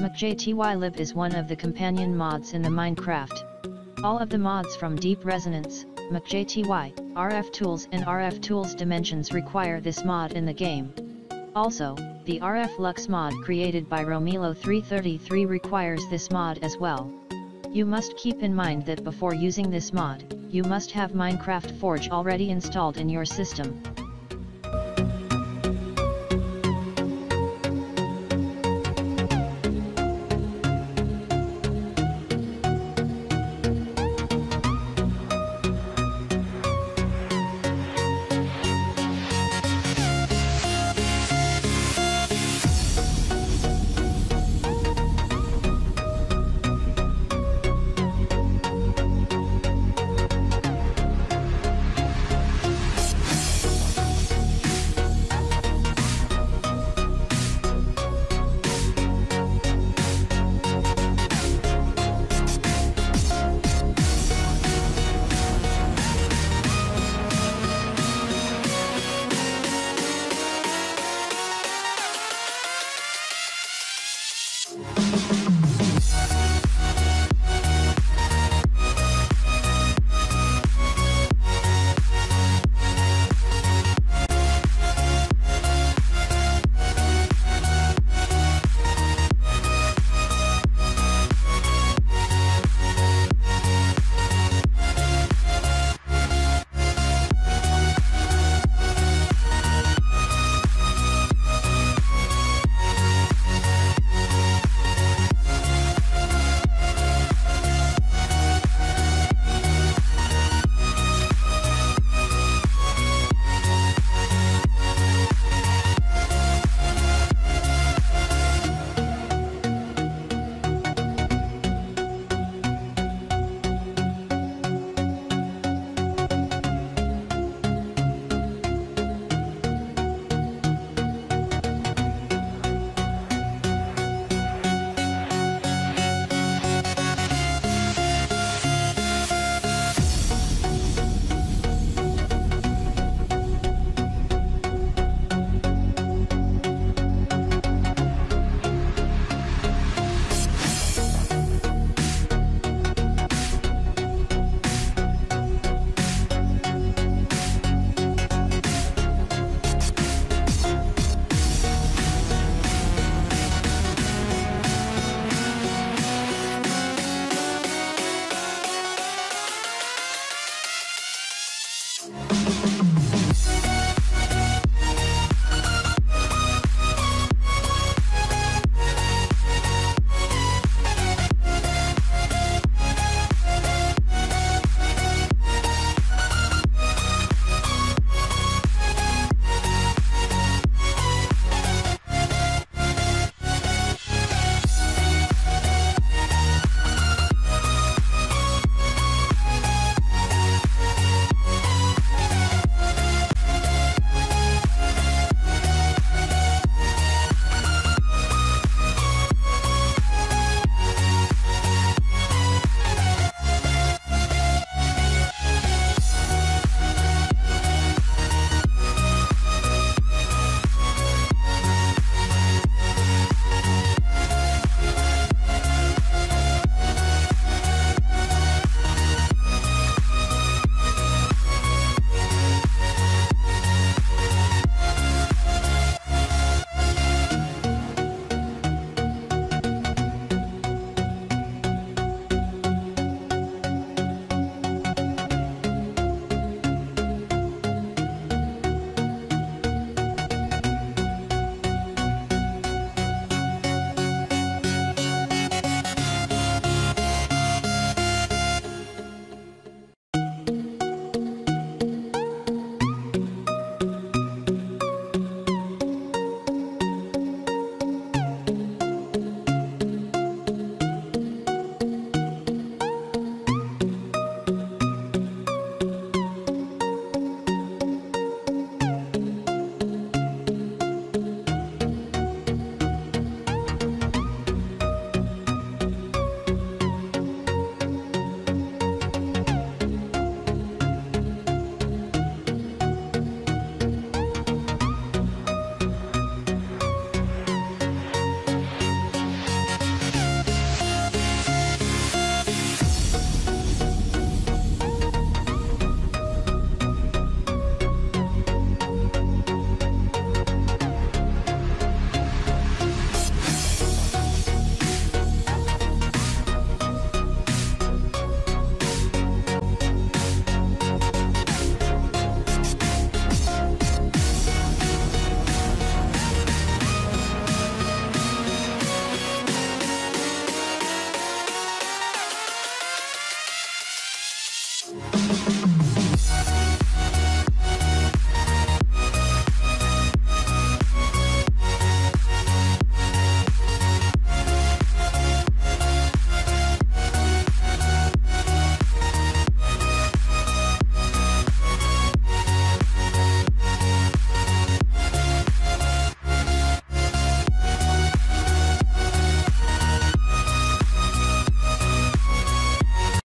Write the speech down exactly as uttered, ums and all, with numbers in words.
McJtyLib is one of the companion mods in the Minecraft. All of the mods from Deep Resonance, McJty, RFTools and RFTools Dimensions require this mod in the game. Also, the R F Lux mod created by romelo three thirty-three requires this mod as well. You must keep in mind that before using this mod, you must have Minecraft Forge already installed in your system.